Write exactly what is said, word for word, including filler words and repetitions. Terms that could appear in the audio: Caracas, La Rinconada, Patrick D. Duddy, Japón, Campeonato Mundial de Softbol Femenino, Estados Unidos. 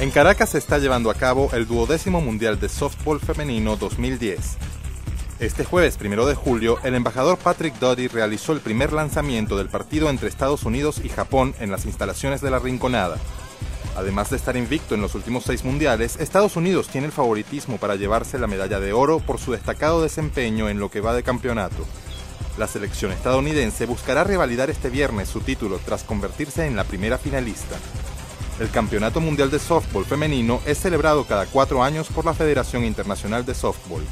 En Caracas se está llevando a cabo el duodécimo Mundial de Softbol Femenino dos mil diez. Este jueves primero de julio, el embajador Patrick Duddy realizó el primer lanzamiento del partido entre Estados Unidos y Japón en las instalaciones de La Rinconada. Además de estar invicto en los últimos seis mundiales, Estados Unidos tiene el favoritismo para llevarse la medalla de oro por su destacado desempeño en lo que va de campeonato. La selección estadounidense buscará revalidar este viernes su título tras convertirse en la primera finalista. El Campeonato Mundial de Softbol Femenino es celebrado cada cuatro años por la Federación Internacional de Softbol.